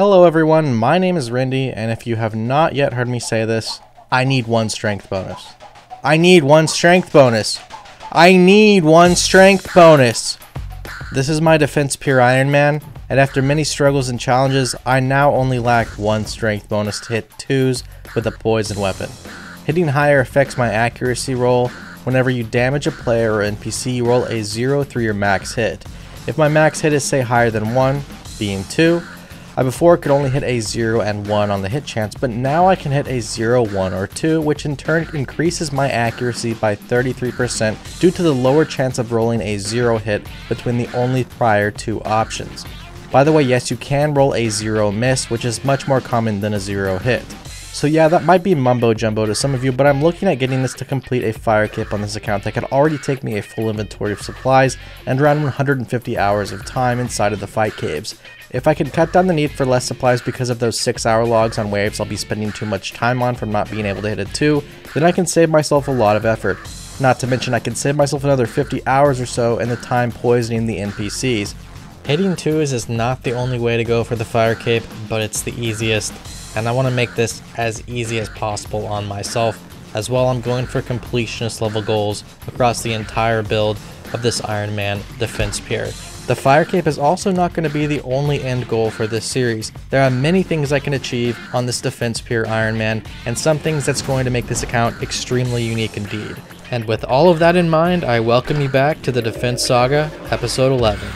Hello everyone, my name is Rendi, and if you have not yet heard me say this, I need one strength bonus. I need one strength bonus. I need one strength bonus. This is my defense pure Iron Man, and after many struggles and challenges, I now only lack one strength bonus to hit 2s with a poison weapon. Hitting higher affects my accuracy roll. Whenever you damage a player or NPC, you roll a 0 through your max hit. If my max hit is say higher than 1, being 2, I before could only hit a 0 and 1 on the hit chance, but now I can hit a 0, 1, or 2, which in turn increases my accuracy by 33% due to the lower chance of rolling a 0 hit between the only prior 2 options. By the way, yes, you can roll a 0 miss, which is much more common than a 0 hit. So yeah, that might be mumbo jumbo to some of you, but I'm looking at getting this to complete a Fire Cape on this account that could already take me a full inventory of supplies and around 150 hours of time inside of the fight caves. If I could cut down the need for less supplies because of those 6-hour logs on waves I'll be spending too much time on from not being able to hit a 2, then I can save myself a lot of effort. Not to mention I can save myself another 50 hours or so in the time poisoning the NPCs. Hitting 2s is not the only way to go for the Fire Cape, but it's the easiest. And I want to make this as easy as possible on myself. As well, I'm going for completionist level goals across the entire build of this Iron Man defense pier. The Fire Cape is also not going to be the only end goal for this series. There are many things I can achieve on this defense pier Iron Man, and some things that's going to make this account extremely unique indeed. And with all of that in mind, I welcome you back to the Defense Saga, episode 11.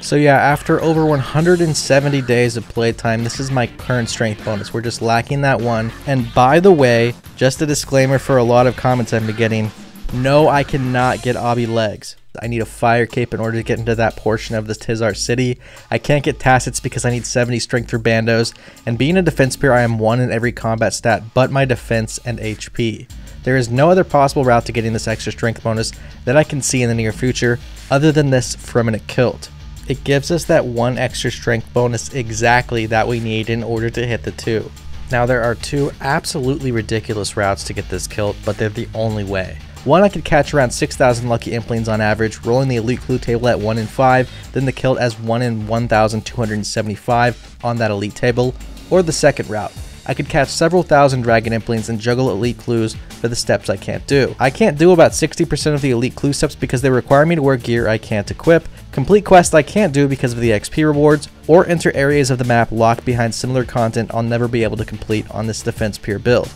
So yeah, after over 170 days of playtime, this is my current strength bonus. We're just lacking that one. And by the way, just a disclaimer for a lot of comments I've been getting, no, I cannot get obby legs. I need a Fire Cape in order to get into that portion of the Tizar city. I can't get Tassets because I need 70 strength through Bandos. And being a defense peer, I am 1 in every combat stat but my defense and HP. There is no other possible route to getting this extra strength bonus that I can see in the near future other than this Fremennik Kilt. It gives us that one extra strength bonus exactly that we need in order to hit the 2. Now there are 2 absolutely ridiculous routes to get this kilt, but they're the only way. One, I could catch around 6,000 Lucky Implings on average, rolling the Elite Clue table at 1 in 5, then the kilt as 1 in 1,275 on that Elite table. Or the second route, I could catch several thousand Dragon Implings and juggle Elite Clues for the steps I can't do. I can't do about 60% of the Elite Clue steps because they require me to wear gear I can't equip, complete quests I can't do because of the XP rewards, or enter areas of the map locked behind similar content I'll never be able to complete on this defense peer build.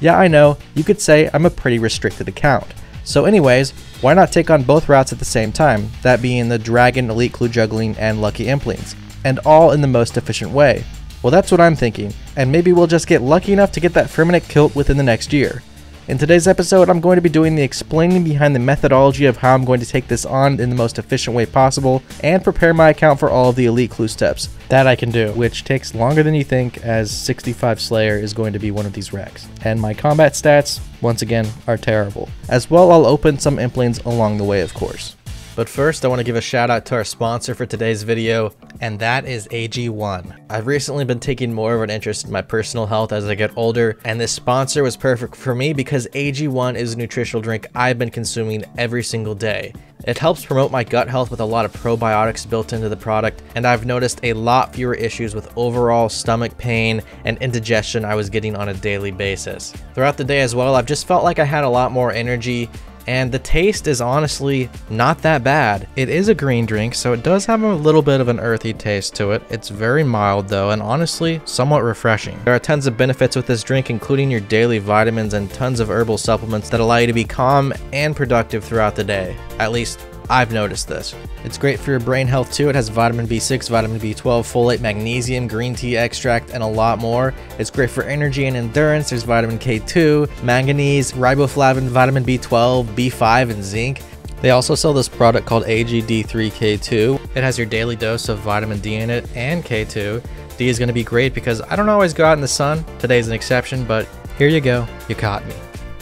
Yeah, I know, you could say I'm a pretty restricted account. So anyways, why not take on both routes at the same time, that being the Dragon, Elite Clue juggling, and Lucky Implings, and all in the most efficient way? Well, that's what I'm thinking, and maybe we'll just get lucky enough to get that Fremennik Kilt within the next year. In today's episode, I'm going to be doing the explaining behind the methodology of how I'm going to take this on in the most efficient way possible, and prepare my account for all of the Elite Clue steps that I can do, which takes longer than you think, as 65 Slayer is going to be one of these racks. And my combat stats, once again, are terrible. As well, I'll open some Implings along the way, of course. But first, I want to give a shout out to our sponsor for today's video, and that is AG1. I've recently been taking more of an interest in my personal health as I get older, and this sponsor was perfect for me because AG1 is a nutritional drink I've been consuming every single day. It helps promote my gut health with a lot of probiotics built into the product, and I've noticed a lot fewer issues with overall stomach pain and indigestion I was getting on a daily basis. Throughout the day as well, I've just felt like I had a lot more energy, and the taste is honestly not that bad. It is a green drink, so it does have a little bit of an earthy taste to it. It's very mild though, and honestly, somewhat refreshing. There are tons of benefits with this drink, including your daily vitamins and tons of herbal supplements that allow you to be calm and productive throughout the day. At least, I've noticed this. It's great for your brain health too. It has vitamin B6, vitamin B12, folate, magnesium, green tea extract, and a lot more. It's great for energy and endurance. There's vitamin K2, manganese, riboflavin, vitamin B12, B5, and zinc. They also sell this product called AG D3K2. It has your daily dose of vitamin D in it and K2. D is going to be great because I don't always go out in the sun. Today's an exception, but here you go. You caught me.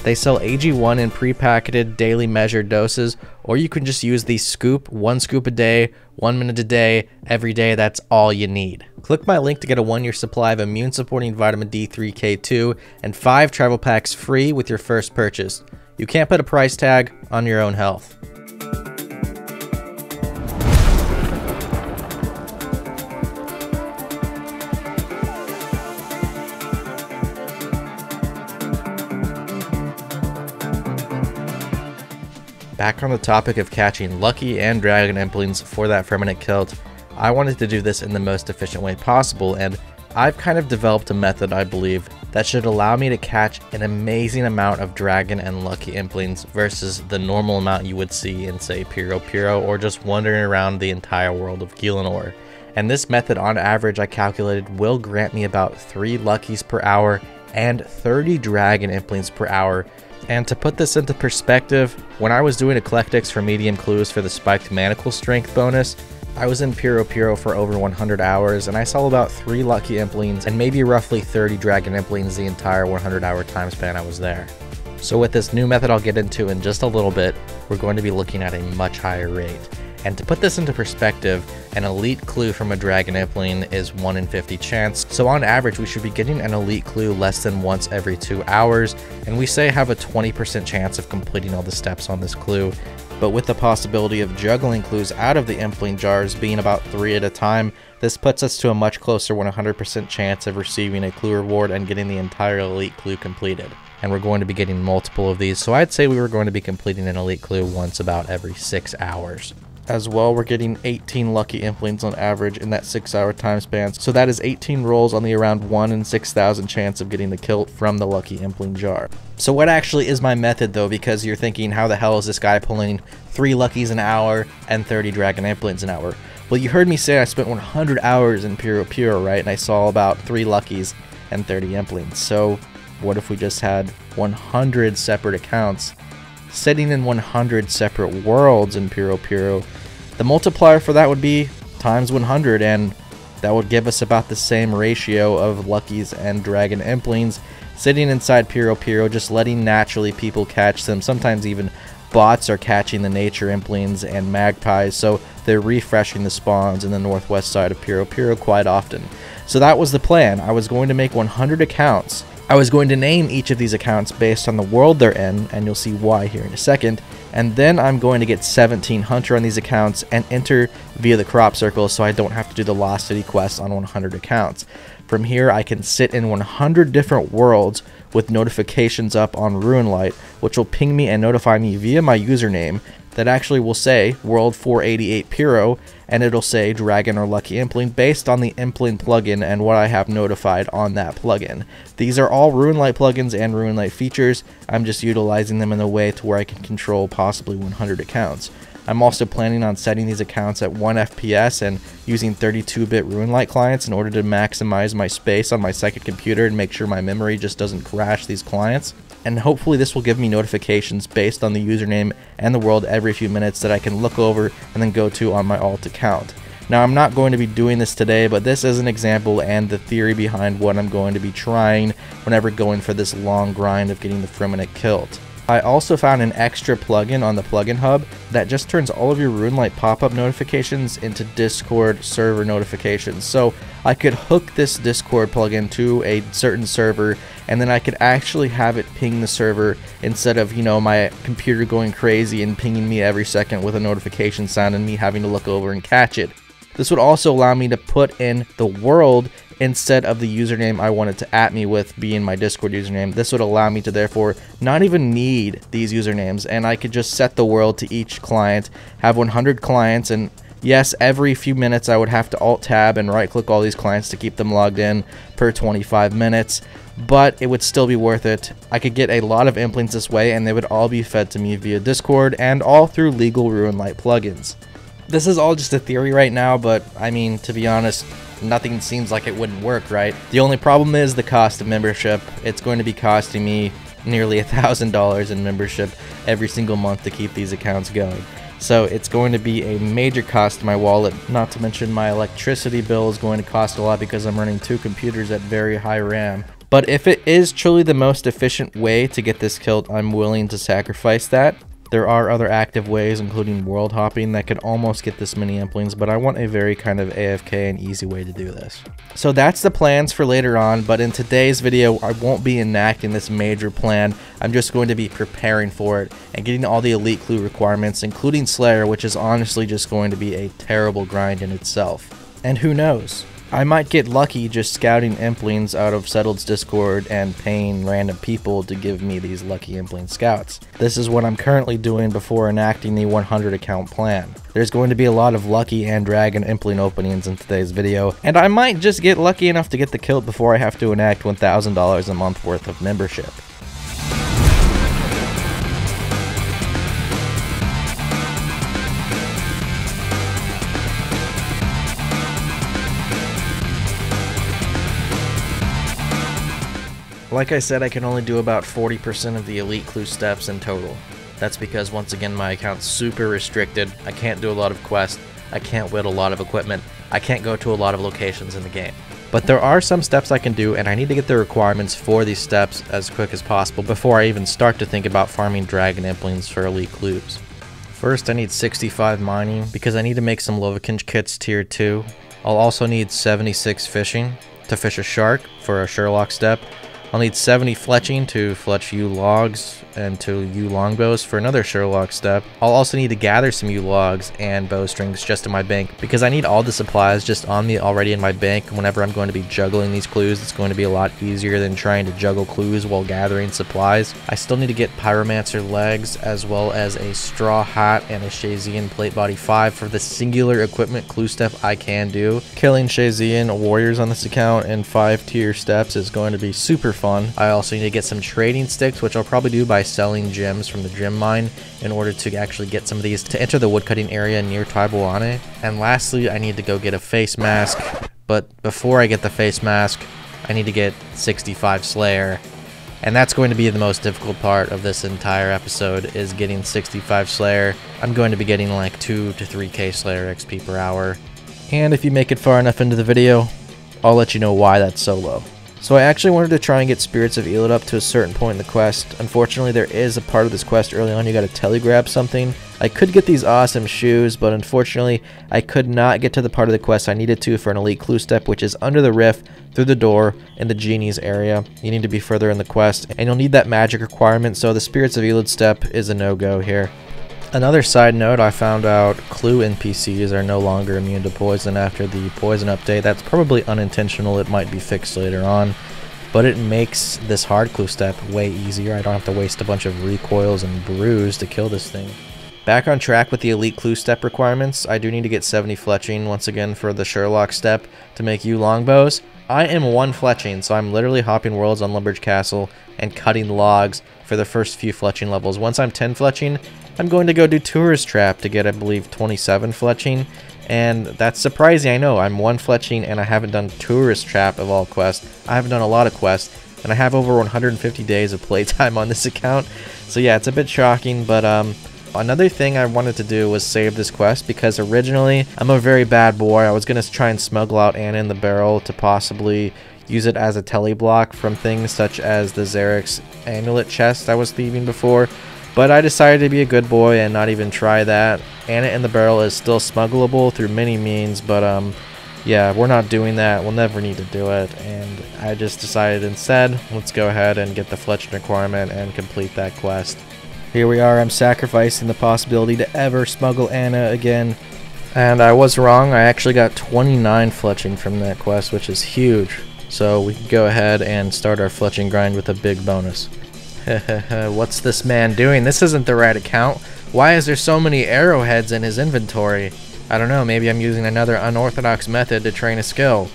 They sell AG1 in pre-packeted daily measured doses, or you can just use the scoop, 1 scoop a day, 1 minute a day, every day, that's all you need. Click my link to get a 1-year supply of immune supporting vitamin D3K2 and 5 travel packs free with your first purchase. You can't put a price tag on your own health. Back on the topic of catching Lucky and Dragon Implings for that Fremennik Kilt, I wanted to do this in the most efficient way possible, and I've kind of developed a method I believe that should allow me to catch an amazing amount of Dragon and Lucky Implings versus the normal amount you would see in, say, Puro Puro or just wandering around the entire world of Gilinor. And this method, on average, I calculated will grant me about 3 Luckies per hour and 30 Dragon Implings per hour. And to put this into perspective, when I was doing Eclectics for medium clues for the Spiked Manacle Strength bonus, I was in Puro Puro for over 100 hours, and I saw about 3 Lucky Implings and maybe roughly 30 Dragon Implings the entire 100-hour time span I was there. So with this new method I'll get into in just a little bit, we're going to be looking at a much higher rate. And to put this into perspective, an elite clue from a Dragon Impling is 1 in 50 chance, so on average we should be getting an elite clue less than once every 2 hours, and we say have a 20% chance of completing all the steps on this clue, but with the possibility of juggling clues out of the Impling jars being about 3 at a time, this puts us to a much closer 100% chance of receiving a clue reward and getting the entire elite clue completed. And we're going to be getting multiple of these, so I'd say we were going to be completing an elite clue once about every 6 hours. As well, we're getting 18 Lucky Implings on average in that 6-hour time span, so that is 18 rolls on the around 1 in 6,000 chance of getting the kilt from the Lucky Impling jar. So what actually is my method though, because you're thinking, how the hell is this guy pulling 3 Luckies an hour and 30 Dragon Implings an hour? Well, you heard me say I spent 100 hours in Puro Puro, right? And I saw about 3 Luckies and 30 Implings. So what if we just had 100 separate accounts sitting in 100 separate worlds in Puro Puro? The multiplier for that would be times 100, and that would give us about the same ratio of Luckies and Dragon Implings sitting inside Puro Puro, just letting naturally people catch them. Sometimes even bots are catching the Nature Implings and Magpies, so they're refreshing the spawns in the northwest side of Puro Puro quite often. So that was the plan. I was going to make 100 accounts. I was going to name each of these accounts based on the world they're in, and you'll see why here in a second, and then I'm going to get 17 Hunter on these accounts and enter via the crop circle so I don't have to do the Lost City quest on 100 accounts. From here I can sit in 100 different worlds with notifications up on RuneLite, which will ping me and notify me via my username that actually will say World 488 Puro, and it'll say Dragon or Lucky Impling based on the Impling plugin and what I have notified on that plugin. These are all RuneLite plugins and RuneLite features. I'm just utilizing them in a way to where I can control possibly 100 accounts. I'm also planning on setting these accounts at 1 FPS and using 32-bit RuneLite clients in order to maximize my space on my second computer and make sure my memory just doesn't crash these clients. And hopefully this will give me notifications based on the username and the world every few minutes that I can look over and then go to on my alt account. Now, I'm not going to be doing this today, but this is an example and the theory behind what I'm going to be trying whenever going for this long grind of getting the Fremennik Kilt. I also found an extra plugin on the plugin hub that just turns all of your RuneLite pop-up notifications into Discord server notifications. So I could hook this Discord plugin to a certain server, and then I could actually have it ping the server instead of, you know, my computer going crazy and pinging me every second with a notification sound and me having to look over and catch it. This would also allow me to put in the world instead of the username I wanted to at me with being my Discord username. This would allow me to therefore not even need these usernames, and I could just set the world to each client, have 100 clients, and yes, every few minutes I would have to alt tab and right click all these clients to keep them logged in per 25 minutes, but it would still be worth it. I could get a lot of Implings this way, and they would all be fed to me via Discord and all through legal RuneLite plugins. This is all just a theory right now, but I mean, to be honest, nothing seems like it wouldn't work, right? The only problem is the cost of membership. It's going to be costing me nearly $1,000 in membership every single month to keep these accounts going. So it's going to be a major cost to my wallet, not to mention my electricity bill is going to cost a lot because I'm running 2 computers at very high RAM. But if it is truly the most efficient way to get this kilt, I'm willing to sacrifice that. There are other active ways, including world hopping, that could almost get this many Implings, but I want a very kind of AFK and easy way to do this. So that's the plans for later on, but in today's video, I won't be enacting this major plan. I'm just going to be preparing for it and getting all the elite clue requirements, including Slayer, which is honestly just going to be a terrible grind in itself. And who knows? I might get lucky just scouting Implings out of Settled's Discord and paying random people to give me these Lucky Impling scouts. This is what I'm currently doing before enacting the 100 account plan. There's going to be a lot of Lucky and Dragon Impling openings in today's video, and I might just get lucky enough to get the kilt before I have to enact $1,000 a month worth of membership. Like I said, I can only do about 40% of the Elite Clue steps in total. That's because, once again, my account's super restricted. I can't do a lot of quests, I can't win a lot of equipment, I can't go to a lot of locations in the game. But there are some steps I can do, and I need to get the requirements for these steps as quick as possible before I even start to think about farming Dragon Implings for Elite Clues. First, I need 65 mining, because I need to make some Lovakengj kits tier 2. I'll also need 76 fishing, to fish a shark for a Sherlock step. I'll need 70 fletching to fletch U-logs and to U-longbows for another Sherlock step. I'll also need to gather some U-logs and bowstrings just in my bank, because I need all the supplies just on me already in my bank. Whenever I'm going to be juggling these clues, it's going to be a lot easier than trying to juggle clues while gathering supplies. I still need to get Pyromancer Legs, as well as a Straw Hat and a Shayzien Plate Body 5 for the singular equipment clue step I can do. Killing Shayzien warriors on this account in 5 tier steps is going to be super fun. I also need to get some trading sticks, which I'll probably do by selling gems from the gem mine in order to actually get some of these to enter the woodcutting area near Tai Bwo Wannai. And lastly, I need to go get a face mask, but before I get the face mask, I need to get 65 Slayer. And that's going to be the most difficult part of this entire episode, is getting 65 Slayer. I'm going to be getting like 2 to 3k Slayer XP per hour. And if you make it far enough into the video, I'll let you know why that's so low. So I actually wanted to try and get Spirits of Elid up to a certain point in the quest. Unfortunately, there is a part of this quest early on you gotta telegrab something. I could get these awesome shoes, but unfortunately, I could not get to the part of the quest I needed to for an Elite Clue step, which is under the rift, through the door, in the Genie's area. You need to be further in the quest, and you'll need that magic requirement, so the Spirits of Elid step is a no-go here. Another side note, I found out Clue NPCs are no longer immune to poison after the poison update. That's probably unintentional, it might be fixed later on, but it makes this hard clue step way easier. I don't have to waste a bunch of recoils and brews to kill this thing. Back on track with the Elite Clue step requirements, I do need to get 70 fletching once again for the Sherlock step to make you longbows. I am 1 fletching, so I'm literally hopping worlds on Lumbridge Castle and cutting logs for the first few fletching levels. Once I'm 10 fletching, I'm going to go do Tourist Trap to get, I believe, 27 fletching, and that's surprising, I know. I'm 1 fletching and I haven't done Tourist Trap of all quests. I haven't done a lot of quests, and I have over 150 days of playtime on this account, so yeah, it's a bit shocking, but another thing I wanted to do was save this quest, because originally, I'm a very bad boy. I was going to try and smuggle out Anna in the barrel to possibly use it as a tele block from things such as the Xerix amulet chest I was thieving before, but I decided to be a good boy and not even try that. Anna in the barrel is still smuggleable through many means, but yeah, we're not doing that. We'll never need to do it, and I just decided instead, let's go ahead and get the fletching requirement and complete that quest. Here we are, I'm sacrificing the possibility to ever smuggle Anna again. And I was wrong, I actually got 29 fletching from that quest, which is huge. So we can go ahead and start our fletching grind with a big bonus. What's this man doing? This isn't the right account. Why is there so many arrowheads in his inventory? I don't know, maybe I'm using another unorthodox method to train a skill.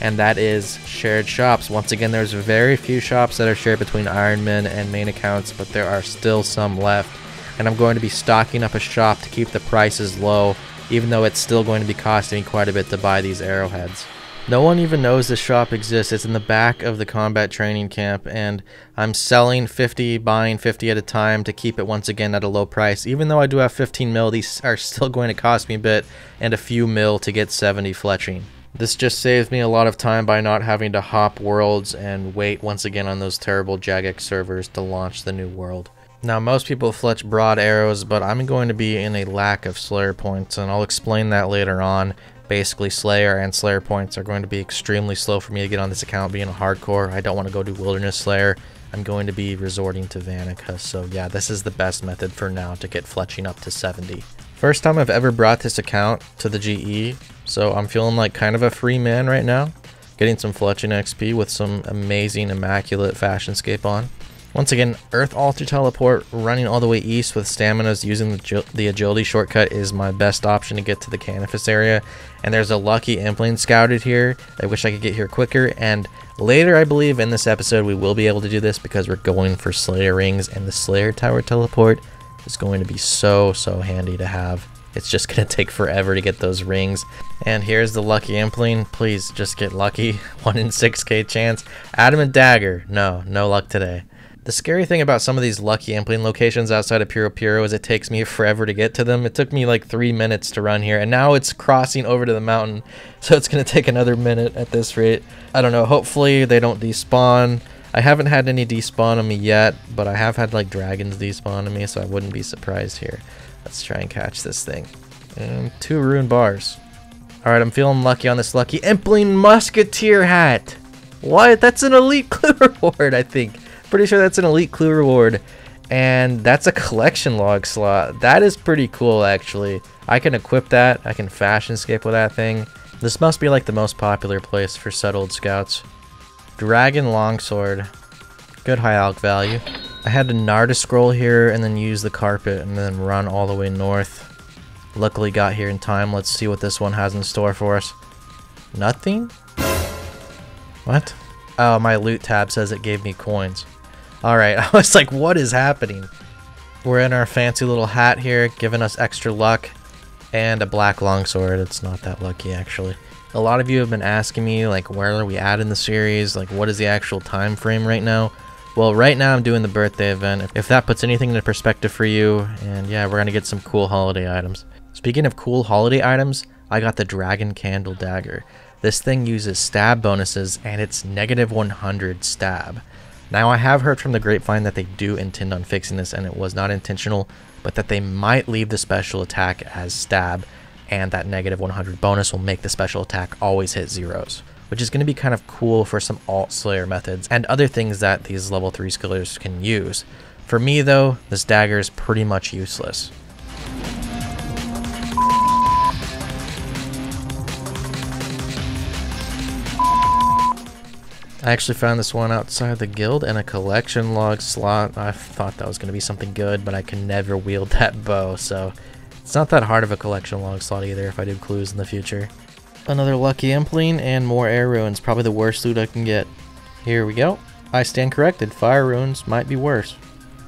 And that is shared shops. Once again, there's very few shops that are shared between Iron Man and main accounts, but there are still some left. And I'm going to be stocking up a shop to keep the prices low, even though it's still going to be costing me quite a bit to buy these arrowheads. No one even knows this shop exists. It's in the back of the combat training camp, and I'm selling 50, buying 50 at a time to keep it once again at a low price. Even though I do have 15 mil, these are still going to cost me a bit, and a few mil to get 70 fletching. This just saves me a lot of time by not having to hop worlds and wait once again on those terrible Jagex servers to launch the new world. Now, most people fletch broad arrows, but I'm going to be in a lack of Slayer points, and I'll explain that later on. Basically, Slayer and Slayer points are going to be extremely slow for me to get on this account, being a hardcore. I don't want to go do Wilderness Slayer. I'm going to be resorting to Vannaka, so yeah, this is the best method for now to get fletching up to 70. First time I've ever brought this account to the GE, So I'm feeling like kind of a free man right now, getting some fletching XP with some amazing immaculate fashionscape on. Once again, Earth Altar Teleport, running all the way east with Staminas, using the Agility shortcut is my best option to get to the Canifas area. And there's a Lucky Impling scouted here. I wish I could get here quicker, and later I believe in this episode we will be able to do this because we're going for Slayer Rings, and the Slayer Tower Teleport is going to be so handy to have. It's just going to take forever to get those rings. And here's the Lucky Impling. Please just get lucky. 1 in 6k chance. Adamant Dagger. No luck today. The scary thing about some of these Lucky Impling locations outside of Puro Puro is it takes me forever to get to them. It took me like 3 minutes to run here, and now it's crossing over to the mountain, so it's going to take another minute at this rate. I don't know, hopefully they don't despawn. I haven't had any despawn on me yet, but I have had like dragons despawn on me, so I wouldn't be surprised here. Let's try and catch this thing. 2 ruined bars. Alright, I'm feeling lucky on this Lucky Impling. Musketeer hat! What? That's an Elite Clue reward, I think. Pretty sure that's an Elite Clue reward, and that's a collection log slot. That is pretty cool, actually. I can equip that. I can fashionscape with that thing. This must be like the most popular place for settled scouts. Dragon longsword, good high alc value. I had to Narda scroll here and then use the carpet and then run all the way north. Luckily got here in time. Let's see what this one has in store for us. Nothing? What? Oh, my loot tab says it gave me coins. Alright, I was like, what is happening? We're in our fancy little hat here, giving us extra luck. And a black longsword. It's not that lucky, actually. A lot of you have been asking me, like, where are we at in the series? Like, what is the actual time frame right now? Well, right now I'm doing the birthday event, if that puts anything into perspective for you. And yeah, we're going to get some cool holiday items. Speaking of cool holiday items, I got the Dragon Candle Dagger. This thing uses stab bonuses, and it's -100 stab. Now, I have heard from the grapevine that they do intend on fixing this, and it was not intentional, but that they might leave the special attack as stab, and that -100 bonus will make the special attack always hit zeros, which is going to be kind of cool for some alt slayer methods and other things that these level 3 skillers can use. For me, though, this dagger is pretty much useless. I actually found this one outside the guild and a collection log slot. I thought that was going to be something good, but I can never wield that bow, so it's not that hard of a collection log slot either if I do clues in the future. Another Lucky Impling and more air runes, probably the worst loot I can get. Here we go. I stand corrected, fire runes might be worse.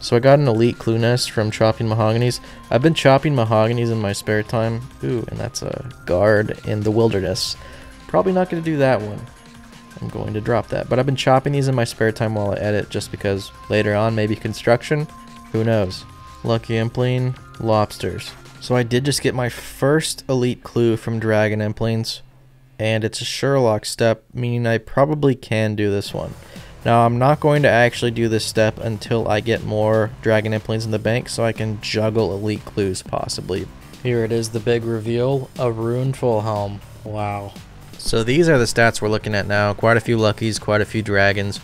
So I got an Elite Clue nest from chopping mahoganies. I've been chopping mahoganies in my spare time. Ooh, and that's a guard in the wilderness. Probably not going to do that one. I'm going to drop that, but I've been chopping these in my spare time while I edit, just because later on maybe construction, who knows. Lucky Impling, lobsters. So I did just get my first Elite Clue from Dragon Implings, and it's a Sherlock step, meaning I probably can do this one. Now, I'm not going to actually do this step until I get more Dragon Implings in the bank, so I can juggle Elite Clues possibly. Here it is, the big reveal, a rune full helm. Wow. So these are the stats we're looking at now. Quite a few luckies, quite a few dragons,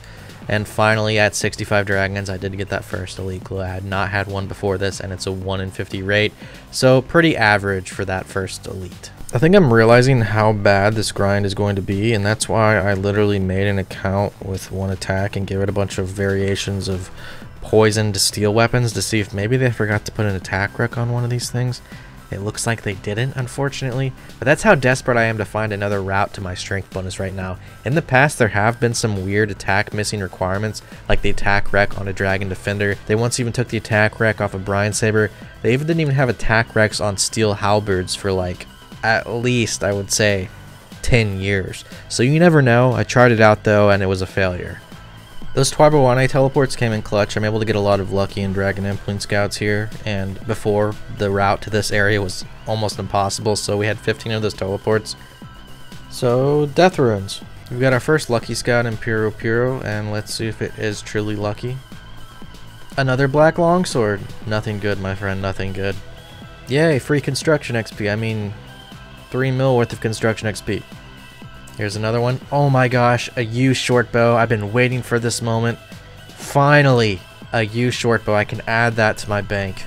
and finally at 65 dragons I did get that first Elite Clue. I had not had one before this, and it's a 1 in 50 rate, so pretty average for that first elite. I think I'm realizing how bad this grind is going to be, and that's why I literally made an account with one attack and gave it a bunch of variations of poison to steel weapons to see if maybe they forgot to put an attack rec on one of these things. It looks like they didn't, unfortunately, but that's how desperate I am to find another route to my strength bonus right now. In the past, there have been some weird attack missing requirements, like the attack rec on a dragon defender. They once even took the attack rec off a Brine Saber. They even didn't even have attack recs on steel halberds for like, at least, I would say, 10 years. So you never know. I tried it out though, and it was a failure. Those Tai Bwo Wannai teleports came in clutch. I'm able to get a lot of Lucky and Dragon Impling scouts here, and before, the route to this area was almost impossible, so we had 15 of those teleports. So, death runes. We've got our first lucky scout in Puro Puro, and let's see if it is truly lucky. Another black longsword. Nothing good, my friend, nothing good. Yay, free construction XP. I mean, 3 mil worth of construction XP. Here's another one. Oh my gosh, a U short bow. I've been waiting for this moment. Finally, a U short bow. I can add that to my bank.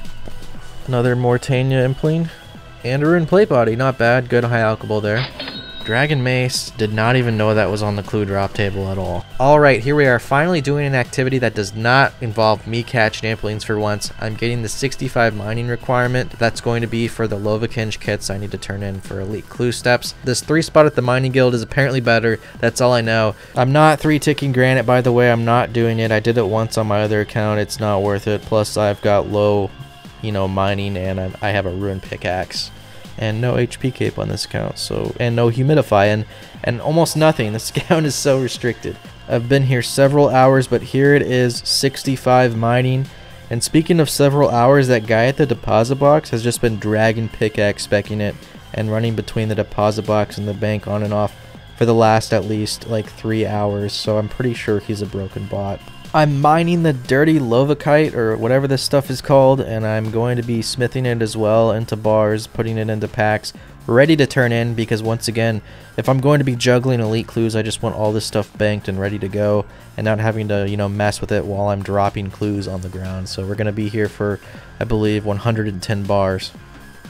Another Morytania Impling. And a Rune Plate Body. Not bad. Good high alchable there. Dragon Mace, did not even know that was on the clue drop table at all. Alright, here we are finally doing an activity that does not involve me catching Implings for once. I'm getting the 65 mining requirement. That's going to be for the Lovakengj kits I need to turn in for Elite Clue Steps. This 3 spot at the Mining Guild is apparently better, that's all I know. I'm not 3 ticking granite, by the way, I'm not doing it. I did it once on my other account, it's not worth it. Plus I've got low, you know, mining, and I have a ruined pickaxe. And no HP cape on this account, so, and no humidify, and almost nothing. This account is so restricted. I've been here several hours, but here it is, 65 mining. And speaking of several hours, that guy at the deposit box has just been dragging pickaxe specking it and running between the deposit box and the bank on and off for the last at least like 3 hours, so I'm pretty sure he's a broken bot. I'm mining the dirty Lovakite, or whatever this stuff is called, and I'm going to be smithing it as well into bars, putting it into packs, ready to turn in, because once again, if I'm going to be juggling elite clues, I just want all this stuff banked and ready to go, and not having to, you know, mess with it while I'm dropping clues on the ground. So we're going to be here for, I believe, 110 bars.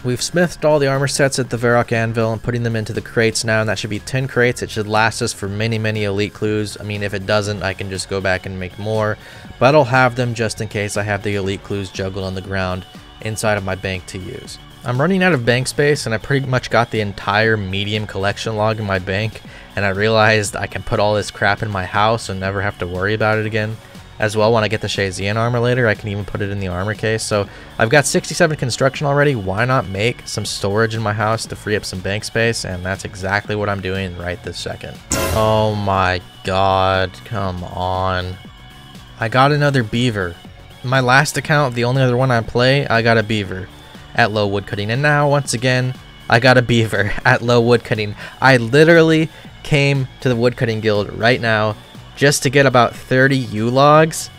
We've smithed all the armor sets at the Varrock Anvil and putting them into the crates now, and that should be 10 crates. It should last us for many, many elite clues. I mean, if it doesn't, I can just go back and make more, but I'll have them just in case I have the elite clues juggled on the ground inside of my bank to use. I'm running out of bank space, and I pretty much got the entire medium collection log in my bank, and I realized I can put all this crap in my house and never have to worry about it again. As well, when I get the Shayzien armor later, I can even put it in the armor case. So I've got 67 construction already. Why not make some storage in my house to free up some bank space? And that's exactly what I'm doing right this second. Oh my god, come on. I got another beaver. My last account, the only other one I play, I got a beaver at low woodcutting. And now, once again, I got a beaver at low woodcutting. I literally came to the woodcutting guild right now just to get about 30 U-logs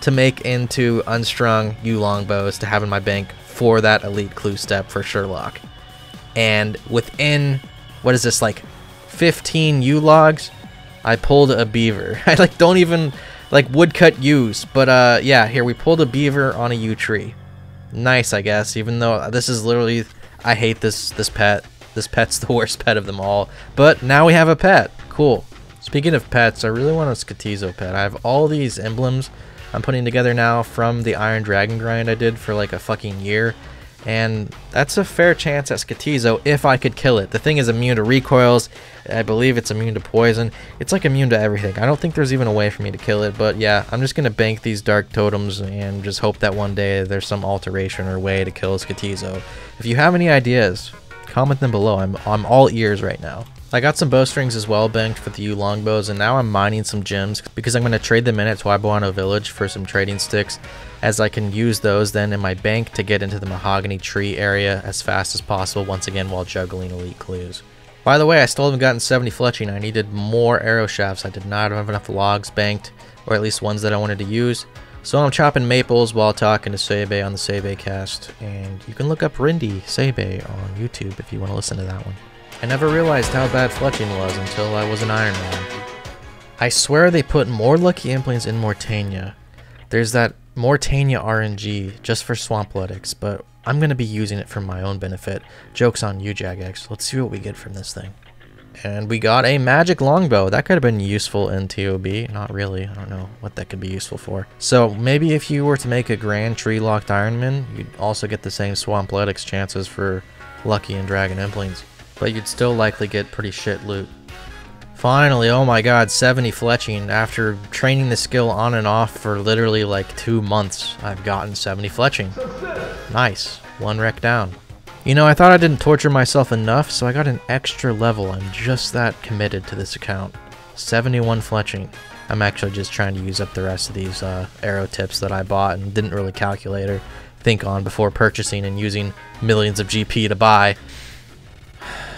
to make into unstrung U-longbows to have in my bank for that elite clue step for Sherlock. And within, what is this, like 15 U-logs, I pulled a beaver. I like don't even like woodcut U's, but yeah, here we pulled a beaver on a U tree. Nice, I guess, even though this is literally, I hate this pet. This pet's the worst pet of them all, but now we have a pet, cool. Speaking of pets, I really want a Skotizo pet. I have all these emblems I'm putting together now from the Iron Dragon grind I did for like a fucking year. And that's a fair chance at Skotizo if I could kill it. The thing is immune to recoils. I believe it's immune to poison. It's like immune to everything. I don't think there's even a way for me to kill it. But yeah, I'm just going to bank these dark totems and just hope that one day there's some alteration or way to kill Skotizo. If you have any ideas, comment them below. I'm all ears right now. I got some bowstrings as well banked for the U longbows, and now I'm mining some gems because I'm going to trade them in at Tai Bwo Wannai Village for some trading sticks, as I can use those then in my bank to get into the mahogany tree area as fast as possible, once again while juggling elite clues. By the way, I still haven't gotten 70 fletching. I needed more arrow shafts. I did not have enough logs banked, or at least ones that I wanted to use. So I'm chopping maples while talking to Seibei on the Seibei cast, and you can look up Rendi Seibei on YouTube if you want to listen to that one. I never realized how bad fletching was until I was an Iron Man. I swear they put more Lucky Implings in Morytania. There's that Morytania RNG just for Swampletics, but I'm going to be using it for my own benefit. Joke's on you, Jagex. Let's see what we get from this thing. And we got a magic longbow. That could have been useful in TOB. Not really. I don't know what that could be useful for. So maybe if you were to make a grand tree-locked Ironman, you'd also get the same Swampletics chances for Lucky and Dragon Implings, but you'd still likely get pretty shit loot. Finally, oh my god, 70 fletching. After training the skill on and off for literally like 2 months, I've gotten 70 fletching. Nice, 1 wreck down. You know, I thought I didn't torture myself enough, so I got an extra level. I'm just that committed to this account. 71 fletching. I'm actually just trying to use up the rest of these arrow tips that I bought and didn't really calculate or think on before purchasing and using millions of GP to buy.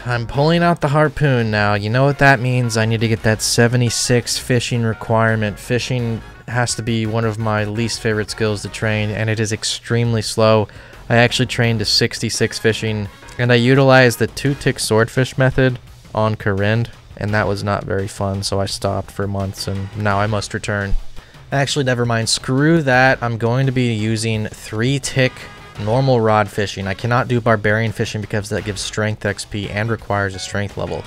I'm pulling out the harpoon now. You know what that means? I need to get that 76 fishing requirement. Fishing has to be one of my least favorite skills to train, and it is extremely slow. I actually trained to 66 fishing, and I utilized the 2-tick swordfish method on Kourend, and that was not very fun, so I stopped for months, and now I must return. Actually, never mind. Screw that. I'm going to be using 3-tick normal rod fishing. I cannot do barbarian fishing because that gives strength XP and requires a strength level.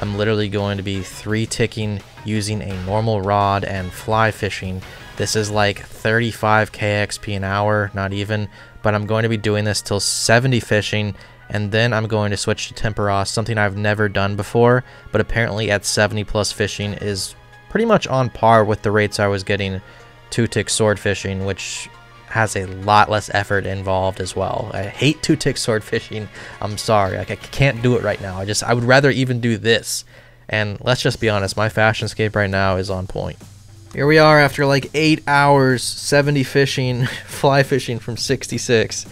I'm literally going to be 3-ticking using a normal rod and fly fishing. This is like 35k XP an hour, not even, but I'm going to be doing this till 70 fishing, and then I'm going to switch to Tempoross, something I've never done before, but apparently at 70 plus fishing is pretty much on par with the rates I was getting 2-tick sword fishing, which has a lot less effort involved as well. I hate 2-tick sword fishing. I'm sorry, like, I can't do it right now. I would rather even do this. And let's just be honest, my fashionscape right now is on point. Here we are after like 8 hours, 70 fishing, fly fishing from 66.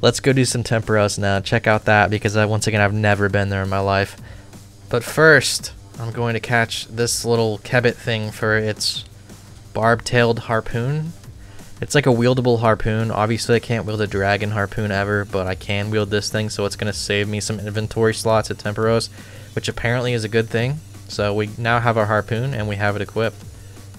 Let's go do some Tempoross now. Check out that, because once again, I've never been there in my life. But first, I'm going to catch this little Kebbit thing for its barb-tailed harpoon. It's like a wieldable harpoon. Obviously, I can't wield a dragon harpoon ever, but I can wield this thing, so it's going to save me some inventory slots at Tempoross, which apparently is a good thing. So we now have our harpoon, and we have it equipped.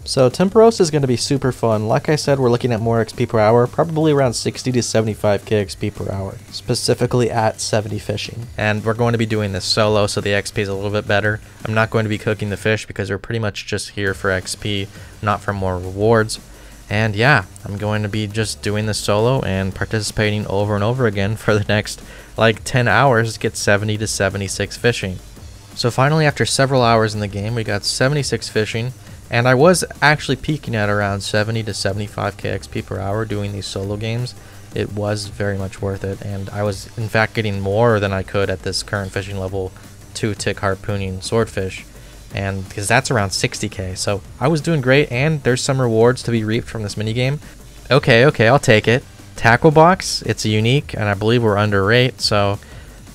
So Tempoross is going to be super fun. Like I said, we're looking at more XP per hour, probably around 60 to 75k XP per hour, specifically at 70 fishing. And we're going to be doing this solo, so the XP is a little bit better. I'm not going to be cooking the fish because we're pretty much just here for XP, not for more rewards. And yeah, I'm going to be just doing this solo and participating over and over again for the next like 10 hours to get 70 to 76 fishing. So finally, after several hours in the game, we got 76 fishing, and I was actually peaking at around 70 to 75k XP per hour doing these solo games. It was very much worth it, and I was in fact getting more than I could at this current fishing level 2-tick harpooning swordfish. And because that's around 60k, so I was doing great, and there's some rewards to be reaped from this minigame. Okay, I'll take it. Tackle box, it's unique, and I believe we're under rate, so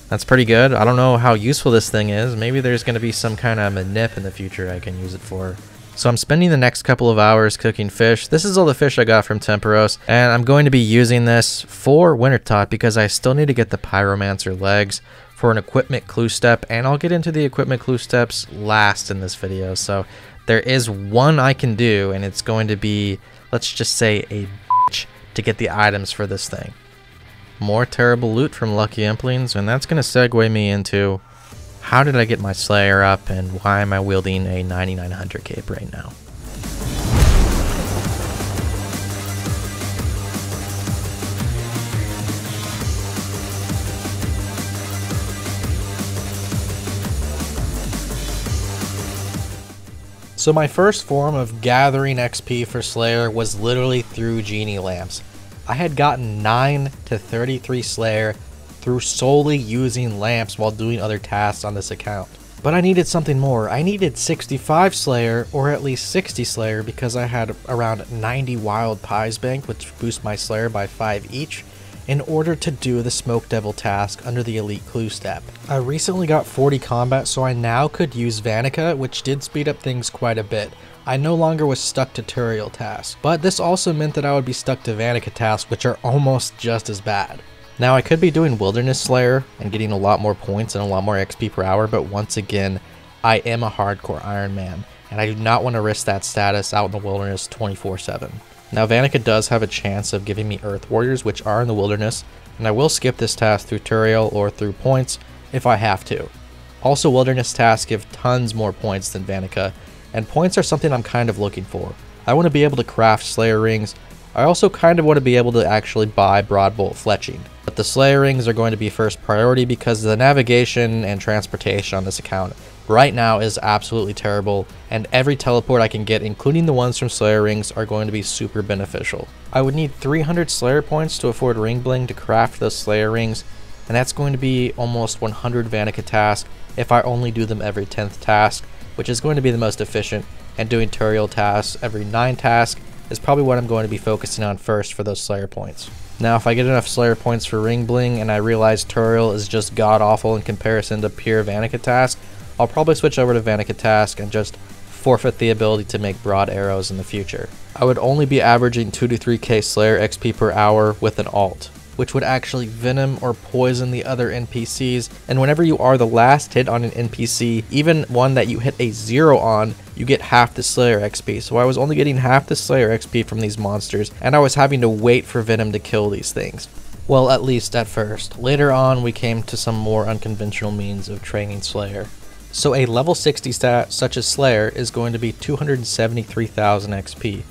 that's pretty good. I don't know how useful this thing is. Maybe there's going to be some kind of a nip in the future I can use it for. So I'm spending the next couple of hours cooking fish. This is all the fish I got from Tempoross, and I'm going to be using this for Wintertot because I still need to get the Pyromancer Legs for an equipment clue step, and I'll get into the equipment clue steps last in this video. So there is one I can do, and it's going to be, let's just say, a bitch to get the items for this thing. More terrible loot from Lucky Implings, and that's going to segue me into how did I get my Slayer up and why am I wielding a 9900 cape right now. So my first form of gathering XP for Slayer was literally through Genie Lamps. I had gotten 9 to 33 Slayer through solely using lamps while doing other tasks on this account. But I needed something more. I needed 65 Slayer, or at least 60 Slayer, because I had around 90 Wild Pies banked, which boost my Slayer by 5 each, in order to do the Smoke Devil task under the Elite Clue step. I recently got 40 combat, so I now could use Vannaka, which did speed up things quite a bit. I no longer was stuck to Turial tasks, but this also meant that I would be stuck to Vannaka tasks, which are almost just as bad. Now I could be doing Wilderness Slayer and getting a lot more points and a lot more XP per hour, but once again, I am a hardcore Iron Man, and I do not want to risk that status out in the wilderness 24/7. Now Vannaka does have a chance of giving me Earth Warriors, which are in the wilderness, and I will skip this task through Turial or through points if I have to. Also, wilderness tasks give tons more points than Vannaka, and points are something I'm kind of looking for. I want to be able to craft Slayer Rings. I also kind of want to be able to actually buy Broadbolt Fletching, but the Slayer Rings are going to be first priority because the navigation and transportation on this account right now is absolutely terrible, and every teleport I can get, including the ones from Slayer Rings, are going to be super beneficial. I would need 300 Slayer points to afford Ring Bling to craft those Slayer Rings, and that's going to be almost 100 Vannaka tasks if I only do them every 10th task, which is going to be the most efficient, and doing Turial tasks every 9 tasks is probably what I'm going to be focusing on first for those Slayer points. Now if I get enough Slayer points for Ring Bling and I realize Turial is just god-awful in comparison to pure Vannaka tasks, I'll probably switch over to Vannaka task and just forfeit the ability to make broad arrows in the future. I would only be averaging 2 to 3k Slayer XP per hour with an alt, which would actually venom or poison the other NPCs, and whenever you are the last hit on an NPC, even one that you hit a 0 on, you get half the Slayer XP. So I was only getting half the Slayer XP from these monsters, and I was having to wait for venom to kill these things. Well, at least at first. Later on, we came to some more unconventional means of training Slayer. So a level 60 stat such as Slayer is going to be 273,000 XP,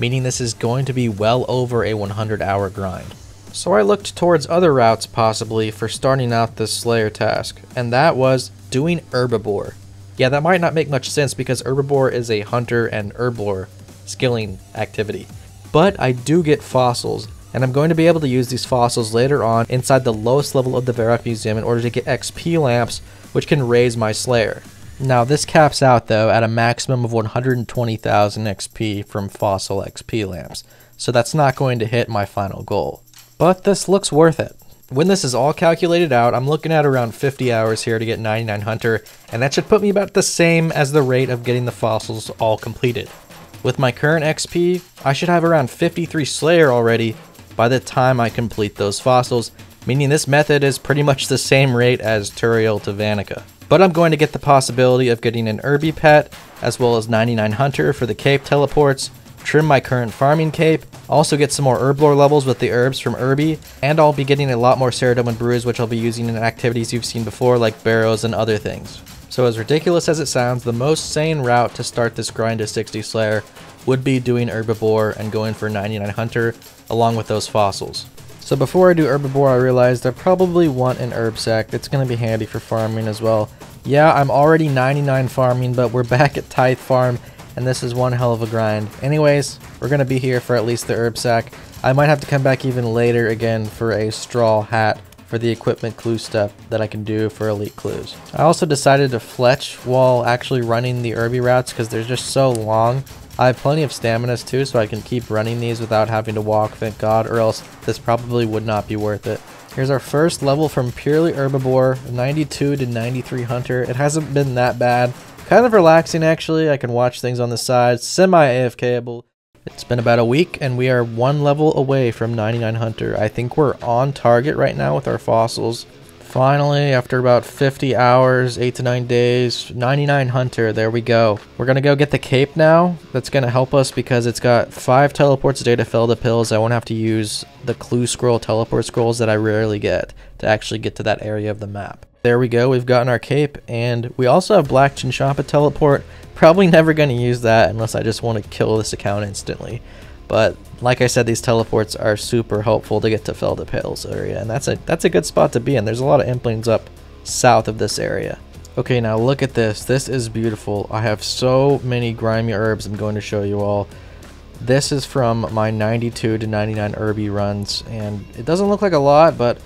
meaning this is going to be well over a 100-hour grind. So I looked towards other routes possibly for starting out this Slayer task, and that was doing Herbiboar. Yeah, that might not make much sense because Herbiboar is a hunter and herbivore skilling activity. But I do get fossils, and I'm going to be able to use these fossils later on inside the lowest level of the Varrock Museum in order to get XP lamps, which can raise my Slayer. Now this caps out though at a maximum of 120,000 XP from fossil XP lamps, so that's not going to hit my final goal. But this looks worth it. When this is all calculated out, I'm looking at around 50 hours here to get 99 Hunter, and that should put me about the same as the rate of getting the fossils all completed. With my current XP, I should have around 53 Slayer already by the time I complete those fossils, meaning this method is pretty much the same rate as Turiel to Vannaka. But I'm going to get the possibility of getting an Herby pet, as well as 99 Hunter for the cape teleports, trim my current farming cape, also get some more herblore levels with the herbs from Herby, and I'll be getting a lot more Ceridum and brews, which I'll be using in activities you've seen before like Barrows and other things. So as ridiculous as it sounds, the most sane route to start this grind to 60 Slayer would be doing Herbiboar and going for 99 Hunter along with those fossils. So before I do Herbiboar, I realized I probably want an herb sack. It's going to be handy for farming as well. Yeah, I'm already 99 farming, but we're back at Tithe Farm, and this is one hell of a grind. Anyways, we're going to be here for at least the herb sack. I might have to come back even later again for a straw hat for the equipment clue stuff that I can do for elite clues. I also decided to fletch while actually running the Herby routes because they're just so long. I have plenty of stamina too, so I can keep running these without having to walk, thank God, or else this probably would not be worth it. Here's our first level from purely Herbiboar, 92 to 93 Hunter. It hasn't been that bad. Kind of relaxing actually, I can watch things on the side, semi-AFKable. It's been about a week and we are one level away from 99 Hunter. I think we're on target right now with our fossils. Finally, after about 50 hours, 8 to 9 days, 99 Hunter, there we go. We're gonna go get the cape now. That's gonna help us because it's got 5 teleports a day to fill the pills. I won't have to use the clue scroll teleport scrolls that I rarely get to actually get to that area of the map. There we go, we've gotten our cape, and we also have Black Chinchapa teleport. Probably never going to use that unless I just want to kill this account instantly. But like I said, these teleports are super helpful to get to Felda Pales area, and that's a good spot to be in. There's a lot of Implings up south of this area. Okay, now look at this. This is beautiful. I have so many grimy herbs I'm going to show you all. This is from my 92 to 99 Herby runs, and it doesn't look like a lot, but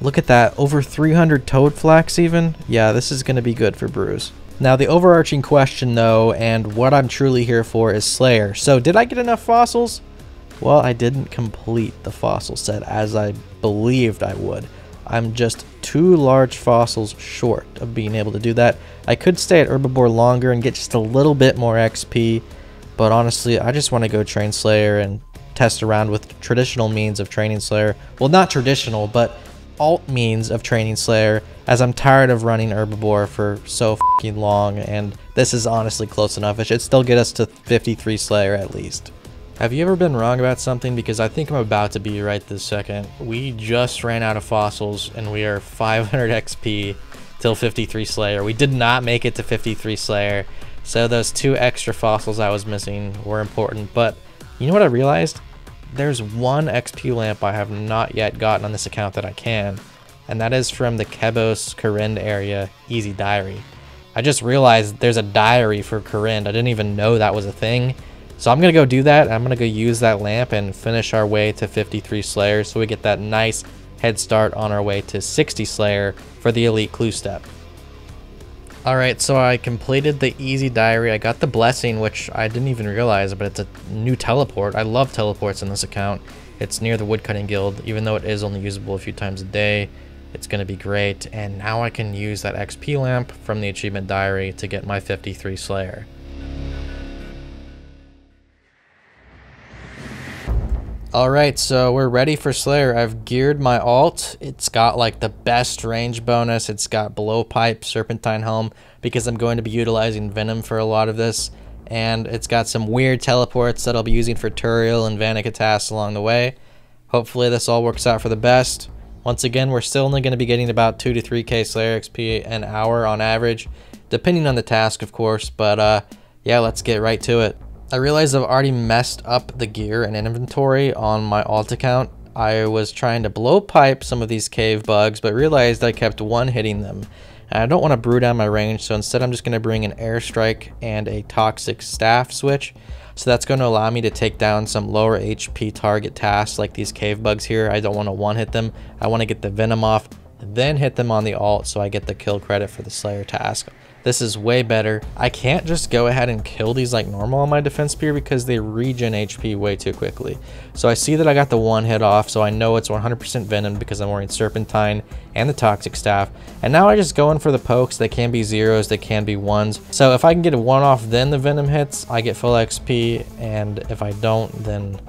look at that. Over 300 Toad Flax even. Yeah, this is going to be good for brews. Now the overarching question though, and what I'm truly here for, is Slayer. So did I get enough fossils? Well, I didn't complete the fossil set as I believed I would. I'm just 2 large fossils short of being able to do that. I could stay at Herbiboar longer and get just a little bit more XP, but honestly, I just want to go train Slayer and test around with traditional means of training Slayer. Well, not traditional, but alt means of training Slayer, as I'm tired of running Herbiboar for so f***ing long, and this is honestly close enough. It should still get us to 53 Slayer at least. Have you ever been wrong about something? Because I think I'm about to be right this second. We just ran out of fossils and we are 500 XP till 53 Slayer. We did not make it to 53 Slayer, so those 2 extra fossils I was missing were important. But you know what I realized? There's 1 XP lamp I have not yet gotten on this account that I can, and that is from the Kebos Kourend area easy diary. I just realized there's a diary for Kourend. I didn't even know that was a thing. So I'm gonna go do that. I'm gonna go use that lamp and finish our way to 53 Slayer, so we get that nice head start on our way to 60 Slayer for the elite clue step. Alright, so I completed the easy diary. I got the blessing, which I didn't even realize, but it's a new teleport. I love teleports in this account. It's near the woodcutting guild, even though it is only usable a few times a day. It's going to be great, and now I can use that XP lamp from the achievement diary to get my 53 Slayer. Alright, so we're ready for Slayer. I've geared my alt. It's got like the best range bonus. It's got blowpipe, serpentine helm, because I'm going to be utilizing venom for a lot of this. And it's got some weird teleports that I'll be using for Turiel and Vannaka tasks along the way. Hopefully this all works out for the best. Once again, we're still only going to be getting about 2 to 3k Slayer XP an hour on average, depending on the task, of course, but yeah, let's get right to it. I realized I've already messed up the gear and inventory on my alt account. I was trying to blowpipe some of these cave bugs, but realized I kept one-hitting them. And I don't want to brew down my range, so instead I'm just going to bring an airstrike and a toxic staff switch. So that's going to allow me to take down some lower HP target tasks like these cave bugs here. I don't want to one-hit them. I want to get the venom off, then hit them on the alt so I get the kill credit for the Slayer task. This is way better. I can't just go ahead and kill these like normal on my defense spear because they regen HP way too quickly. So I see that I got the one hit off, so I know it's 100% venom because I'm wearing serpentine and the toxic staff. And now I just go in for the pokes. They can be zeros, they can be ones. So if I can get a one off, then the venom hits, I get full XP. And if I don't, then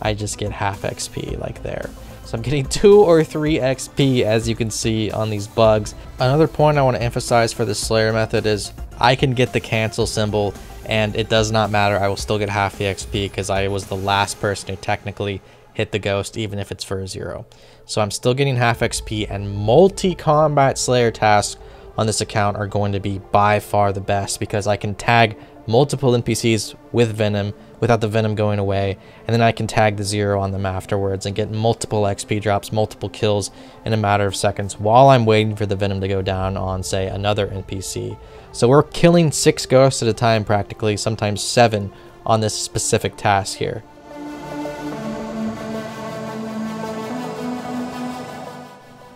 I just get half XP like there. So I'm getting 2 or 3 XP as you can see on these bugs. Another point I want to emphasize for the Slayer method is I can get the cancel symbol and it does not matter. I will still get half the XP because I was the last person who technically hit the ghost, even if it's for a zero. So I'm still getting half XP, and multi-combat Slayer tasks on this account are going to be by far the best because I can tag multiple NPCs with venom without the venom going away, and then I can tag the zero on them afterwards and get multiple XP drops, multiple kills in a matter of seconds while I'm waiting for the venom to go down on, say, another NPC. So we're killing 6 ghosts at a time practically, sometimes 7 on this specific task here.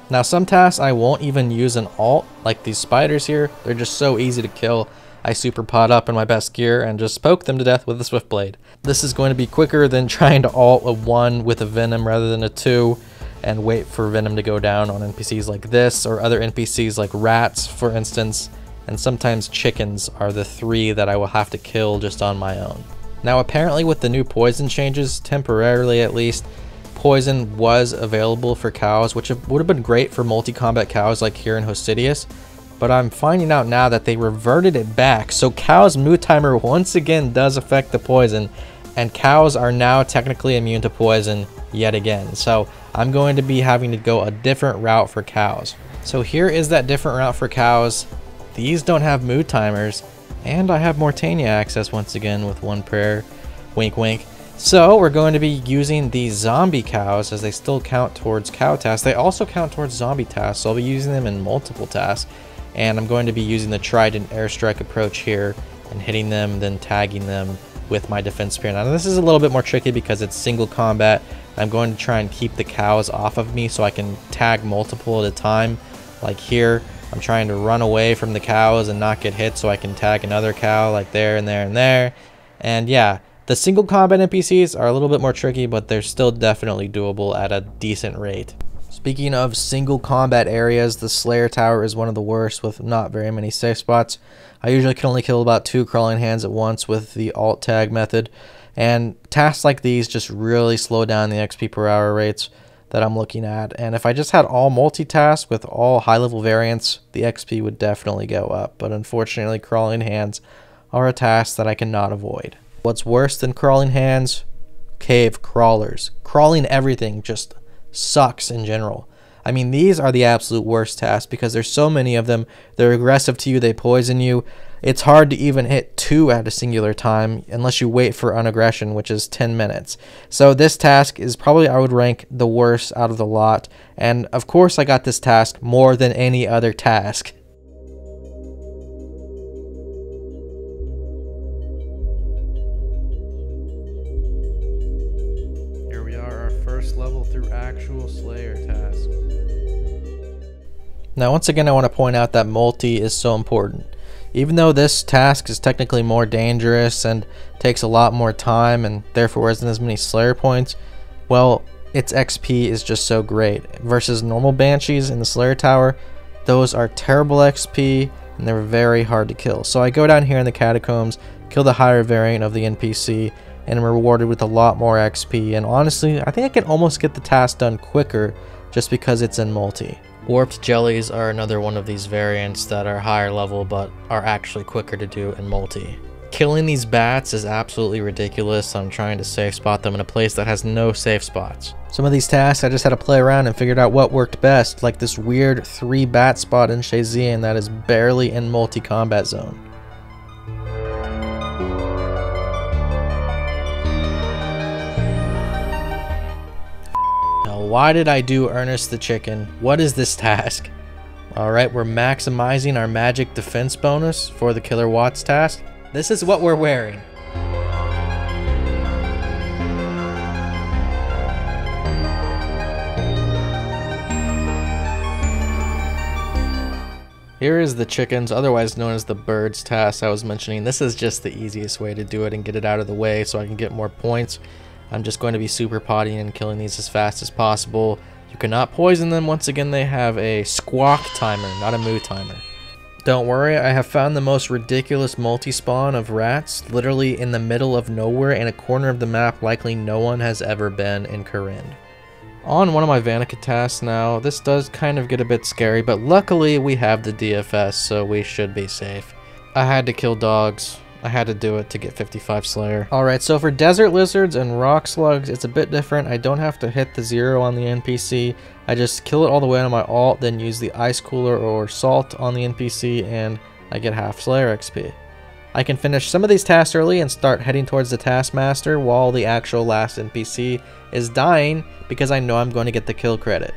Now some tasks I won't even use an alt, like these spiders here. They're just so easy to kill. I super pot up in my best gear and just poke them to death with a swift blade. This is going to be quicker than trying to alt a 1 with a venom rather than a 2 and wait for venom to go down on NPCs like this or other NPCs like rats, for instance, and sometimes chickens are the 3 that I will have to kill just on my own. Now apparently with the new poison changes, temporarily at least, poison was available for cows, which would have been great for multi-combat cows like here in Hosidius. But I'm finding out now that they reverted it back, so Cow's Moo Timer once again does affect the poison, and cows are now technically immune to poison yet again. So I'm going to be having to go a different route for cows. So here is that different route for cows. These don't have Moo Timers, and I have Morytania access once again with one prayer. Wink wink. So we're going to be using the zombie cows, as they still count towards cow tasks. They also count towards zombie tasks, so I'll be using them in multiple tasks. And I'm going to be using the Trident airstrike approach here and hitting them, then tagging them with my defense spear. Now this is a little bit more tricky because it's single combat. I'm going to try and keep the cows off of me so I can tag multiple at a time. Like here, I'm trying to run away from the cows and not get hit so I can tag another cow like there and there and there. And yeah, the single combat NPCs are a little bit more tricky, but they're still definitely doable at a decent rate. Speaking of single combat areas, the Slayer Tower is one of the worst with not very many safe spots. I usually can only kill about 2 crawling hands at once with the alt tag method, and tasks like these just really slow down the XP per hour rates that I'm looking at. And if I just had all multitask with all high level variants, the XP would definitely go up, but unfortunately crawling hands are a task that I cannot avoid. What's worse than crawling hands? Cave crawlers. Crawling everything just sucks in general. I mean, these are the absolute worst tasks because there's so many of them. They're aggressive to you, they poison you. It's hard to even hit 2 at a singular time unless you wait for unaggression, which is 10 minutes. So this task is probably, I would rank, the worst out of the lot. And of course I got this task more than any other task. Now once again, I want to point out that multi is so important. Even though this task is technically more dangerous and takes a lot more time and therefore isn't as many Slayer points, well, its XP is just so great. Versus normal Banshees in the Slayer Tower, those are terrible XP and they're very hard to kill. So I go down here in the Catacombs, kill the higher variant of the NPC, and I'm rewarded with a lot more XP. And honestly, I think I can almost get the task done quicker just because it's in multi. Warped jellies are another one of these variants that are higher level but are actually quicker to do in multi. Killing these bats is absolutely ridiculous. I'm trying to safe spot them in a place that has no safe spots. Some of these tasks I just had to play around and figured out what worked best, like this weird 3 bat spot in Shayzien that is barely in multi-combat zone. Why did I do Ernest the Chicken? What is this task? Alright, we're maximizing our magic defense bonus for the Killer Watts task. This is what we're wearing. Here is the chickens, otherwise known as the birds task I was mentioning. This is just the easiest way to do it and get it out of the way so I can get more points. I'm just going to be super potting and killing these as fast as possible. You cannot poison them. Once again, they have a squawk timer, not a moo timer. Don't worry, I have found the most ridiculous multi-spawn of rats, literally in the middle of nowhere in a corner of the map likely no one has ever been in Kourend. On one of my Vannaka tasks now, this does kind of get a bit scary, but luckily we have the DFS, so we should be safe. I had to kill dogs. I had to do it to get 55 Slayer. Alright, so for desert lizards and rock slugs, it's a bit different. I don't have to hit the 0 on the NPC. I just kill it all the way on my alt, then use the ice cooler or salt on the NPC, and I get half Slayer XP. I can finish some of these tasks early and start heading towards the Taskmaster while the actual last NPC is dying because I know I'm going to get the kill credit.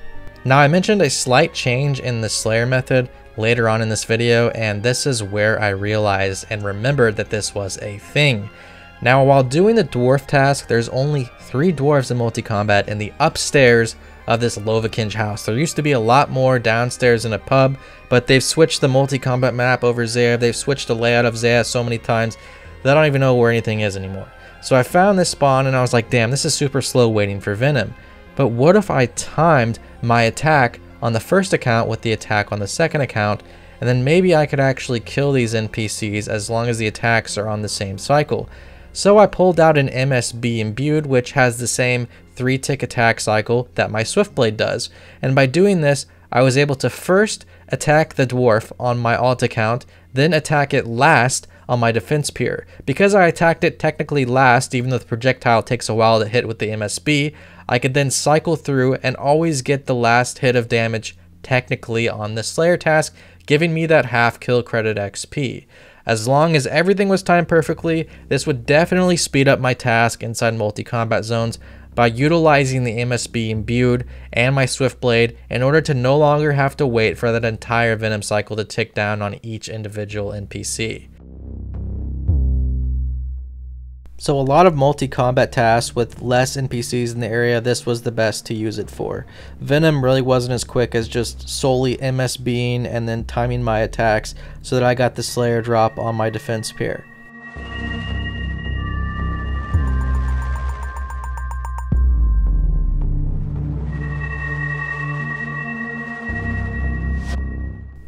Now, I mentioned a slight change in the Slayer method later on in this video, and this is where I realized and remembered that this was a thing. Now, while doing the dwarf task, there's only 3 dwarves in multi-combat in the upstairs of this Lovakengj house. There used to be a lot more downstairs in a pub, but they've switched the multi-combat map over Zaya. They've switched the layout of Zaya so many times that I don't even know where anything is anymore. So I found this spawn and I was like, damn, this is super slow waiting for venom. But what if I timed my attack on the first account with the attack on the second account, and then maybe I could actually kill these NPCs as long as the attacks are on the same cycle? So I pulled out an MSB Imbued, which has the same 3-tick attack cycle that my Swiftblade does, and by doing this I was able to first attack the dwarf on my alt account, then attack it last on my defense pier. Because I attacked it technically last, even though the projectile takes a while to hit with the MSB, I could then cycle through and always get the last hit of damage technically on the Slayer task, giving me that half kill credit XP. As long as everything was timed perfectly, this would definitely speed up my task inside multi-combat zones by utilizing the MSB Imbued and my Swiftblade in order to no longer have to wait for that entire venom cycle to tick down on each individual NPC. So a lot of multi-combat tasks with less NPCs in the area, this was the best to use it for. Venom really wasn't as quick as just solely MSBing and then timing my attacks so that I got the Slayer drop on my defense pier.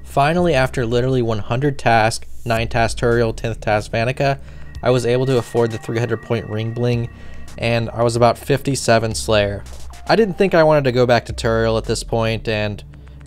Finally, after literally 100 tasks, 9 tasks Turial, 10th task Vannaka, I was able to afford the 300 point ring bling, and I was about 57 Slayer. I didn't think I wanted to go back to Turial at this point, and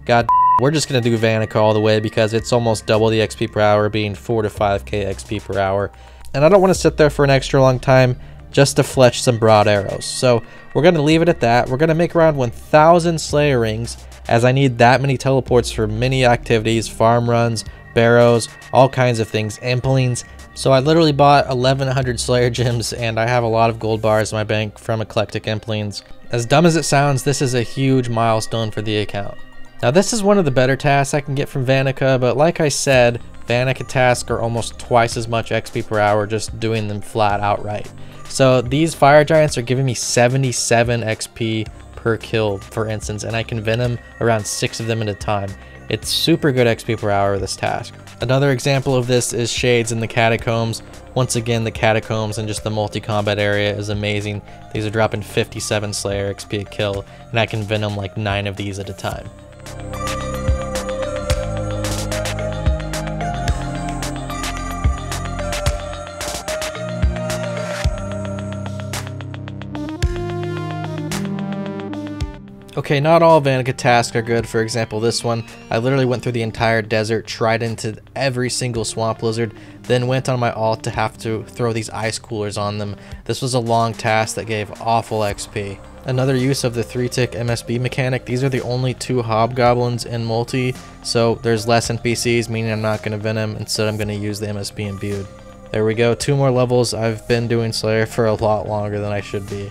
god, we're just gonna do Vannaka all the way because it's almost double the XP per hour, being 4 to 5k XP per hour, and I don't want to sit there for an extra long time just to fletch some broad arrows. So we're gonna leave it at that. We're gonna make around 1,000 Slayer rings, as I need that many teleports for mini activities, farm runs, barrows, all kinds of things, implings. So I literally bought 1,100 Slayer gems, and I have a lot of gold bars in my bank from Eclectic Implings. As dumb as it sounds, this is a huge milestone for the account. Now, this is one of the better tasks I can get from Vannaka, but like I said, Vannaka tasks are almost twice as much XP per hour just doing them flat outright. So these fire giants are giving me 77 XP per kill, for instance, and I can venom around 6 of them at a time. It's super good XP per hour, this task. Another example of this is Shades in the Catacombs. Once again, the Catacombs and just the multi-combat area is amazing. These are dropping 57 Slayer XP a kill, and I can venom like 9 of these at a time. Okay, not all Vannaka tasks are good. For example, this one, I literally went through the entire desert, tried into every single swamp lizard, then went on my alt to have to throw these ice coolers on them. This was a long task that gave awful XP. Another use of the 3-tick MSB mechanic, these are the only 2 hobgoblins in multi, so there's less NPCs, meaning I'm not going to venom, instead I'm going to use the MSB imbued. There we go, 2 more levels. I've been doing Slayer for a lot longer than I should be.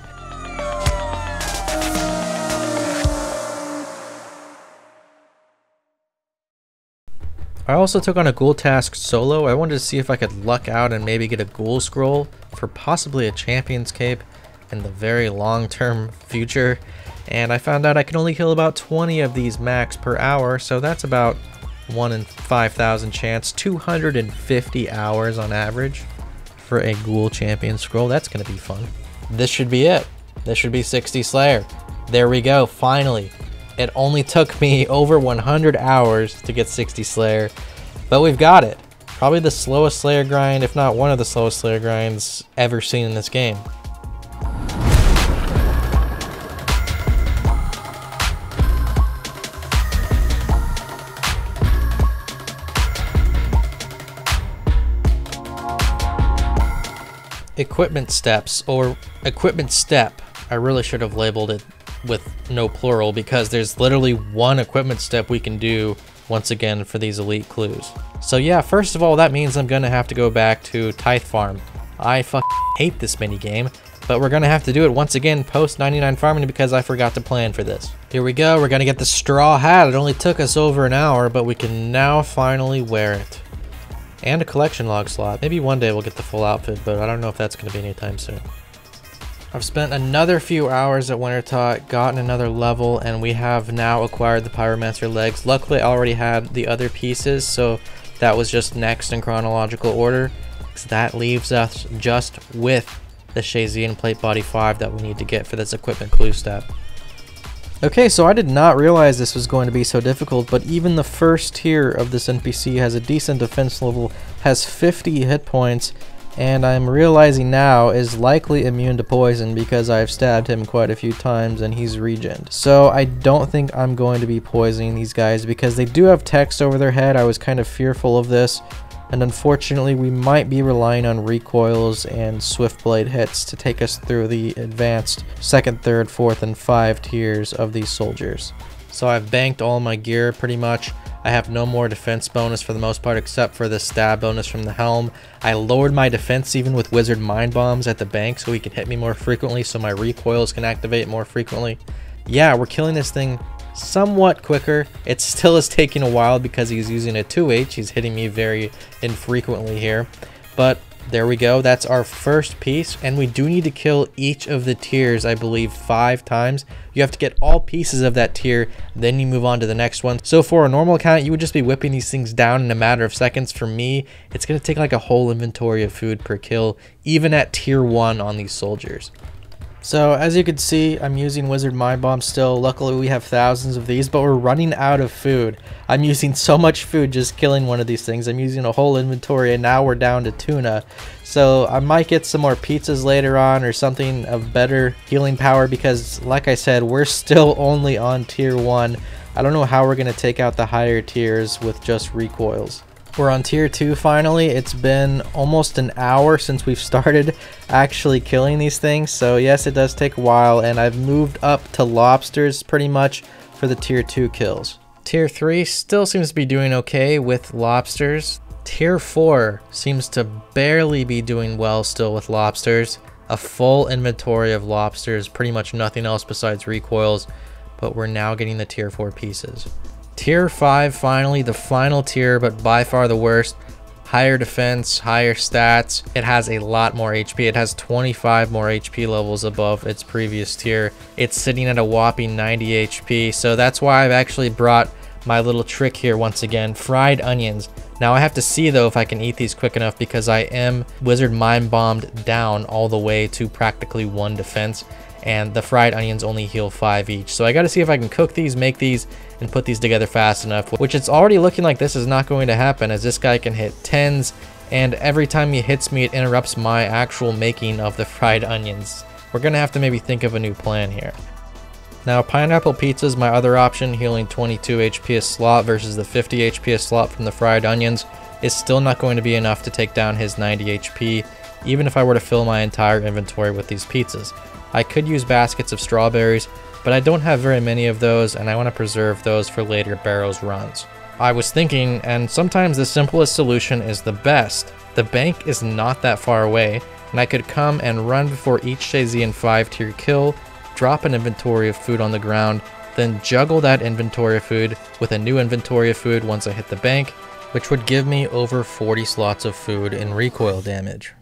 I also took on a ghoul task solo. I wanted to see if I could luck out and maybe get a ghoul scroll for possibly a champion's cape in the very long-term future, and I found out I can only heal about 20 of these max per hour, so that's about 1 in 5,000 chance, 250 hours on average for a ghoul champion scroll. That's going to be fun. This should be it. This should be 60 Slayer. There we go, finally. It only took me over 100 hours to get 60 Slayer, but we've got it. Probably the slowest Slayer grind, if not one of the slowest Slayer grinds ever seen in this game. Equipment steps, or equipment step. I really should have labeled it with no plural, because there's literally one equipment step we can do once again for these elite clues. So yeah, first of all, that means I'm gonna have to go back to Tithe Farm. I hate this minigame, but we're gonna have to do it once again post 99 farming because I forgot to plan for this. Here we go, we're gonna get the Straw Hat. It only took us over an hour, but we can now finally wear it. And a collection log slot. Maybe one day we'll get the full outfit, but I don't know if that's gonna be anytime soon. I've spent another few hours at Wintertot, gotten another level, and we have now acquired the Pyromancer Legs. Luckily, I already had the other pieces, so that was just next in chronological order. So that leaves us just with the Shayzien Plate Body 5 that we need to get for this equipment clue step. Okay, so I did not realize this was going to be so difficult, but even the first tier of this NPC has a decent defense level, has 50 hit points, and I'm realizing now is likely immune to poison because I've stabbed him quite a few times and he's regened. So I don't think I'm going to be poisoning these guys because they do have text over their head. I was kind of fearful of this, and unfortunately we might be relying on recoils and swift blade hits to take us through the advanced 2nd, 3rd, 4th, and 5 tiers of these soldiers. So I've banked all my gear pretty much. I have no more defense bonus for the most part except for the stab bonus from the helm. I lowered my defense even with wizard mind bombs at the bank so he can hit me more frequently, so my recoils can activate more frequently. Yeah, we're killing this thing somewhat quicker. It still is taking a while because he's using a 2H. He's hitting me very infrequently here. But there we go. That's our first piece, and we do need to kill each of the tiers, I believe, 5 times. You have to get all pieces of that tier, then you move on to the next one. So for a normal account, you would just be whipping these things down in a matter of seconds. For me, it's going to take like a whole inventory of food per kill, even at tier 1 on these soldiers. So as you can see, I'm using wizard mind bomb still. Luckily we have thousands of these, but we're running out of food. I'm using so much food just killing one of these things. I'm using a whole inventory, and now we're down to tuna. So I might get some more pizzas later on or something of better healing power, because like I said, we're still only on tier 1. I don't know how we're going to take out the higher tiers with just recoils. We're on tier 2 finally. It's been almost an hour since we've started actually killing these things, so yes, it does take a while, and I've moved up to lobsters pretty much for the tier 2 kills. Tier 3 still seems to be doing okay with lobsters. Tier 4 seems to barely be doing well still with lobsters. A full inventory of lobsters, pretty much nothing else besides recoils, but we're now getting the tier 4 pieces. Tier 5 finally, the final tier, but by far the worst. Higher defense, higher stats. It has a lot more HP. It has 25 more HP levels above its previous tier. It's sitting at a whopping 90 HP, so that's why I've actually brought my little trick here once again, fried onions. Now I have to see though if I can eat these quick enough, because I am wizard mind bombed down all the way to practically 1 defense, and the fried onions only heal 5 each. So I gotta see if I can cook these, make these, and put these together fast enough, which it's already looking like this is not going to happen, as this guy can hit 10s, and every time he hits me, it interrupts my actual making of the fried onions. We're gonna have to maybe think of a new plan here. Now Pineapple Pizza is my other option, healing 22 HPS slot versus the 50 HPS slot from the fried onions. It's still not going to be enough to take down his 90 HP, even if I were to fill my entire inventory with these pizzas. I could use baskets of strawberries, but I don't have very many of those and I want to preserve those for later Barrows runs. I was thinking, and sometimes the simplest solution is the best. The bank is not that far away, and I could come and run before each Shayzien 5 tier kill, drop an inventory of food on the ground, then juggle that inventory of food with a new inventory of food once I hit the bank, which would give me over 40 slots of food in recoil damage.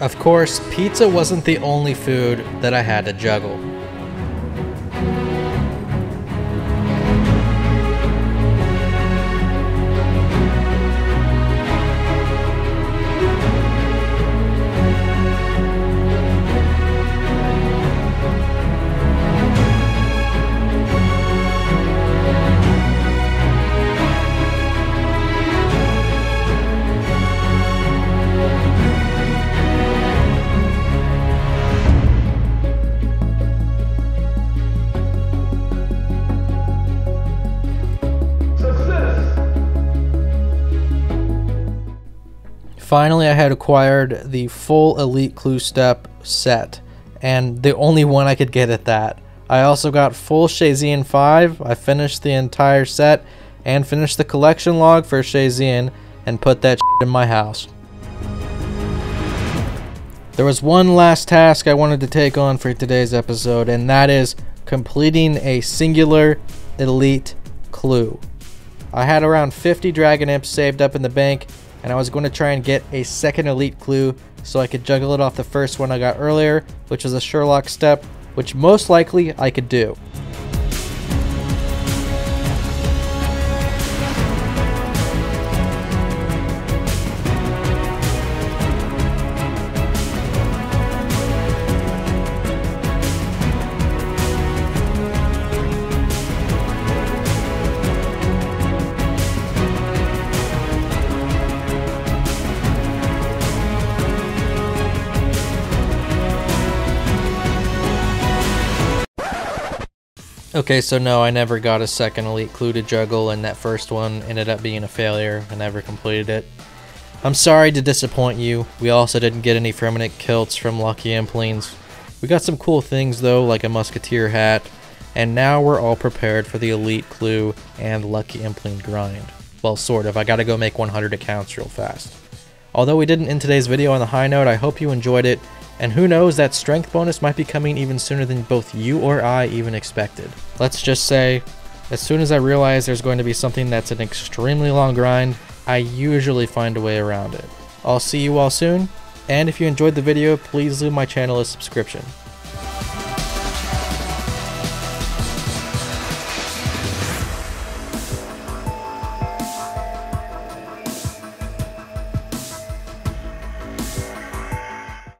Of course, pizza wasn't the only food that I had to juggle. Finally, I had acquired the full Elite Clue Step set, and the only one I could get at that. I also got full Shayzien 5, I finished the entire set, and finished the collection log for Shayzien, and put that in my house. There was one last task I wanted to take on for today's episode, and that is completing a singular Elite Clue. I had around 50 Dragon Imps saved up in the bank, and I was going to try and get a second Elite Clue so I could juggle it off the first one I got earlier, which was a Sherlock step, which most likely I could do. Okay, so no, I never got a second Elite Clue to juggle, and that first one ended up being a failure. I never completed it. I'm sorry to disappoint you. We also didn't get any Fremennik Kilts from Lucky Implings. We got some cool things though, like a Musketeer hat, and now we're all prepared for the Elite Clue and Lucky Impling grind. Well, sort of. I gotta go make 100 accounts real fast. Although we didn't end today's video on the high note, I hope you enjoyed it. And who knows, that strength bonus might be coming even sooner than both you or I even expected. Let's just say, as soon as I realize there's going to be something that's an extremely long grind, I usually find a way around it. I'll see you all soon, and if you enjoyed the video, please leave my channel a subscription.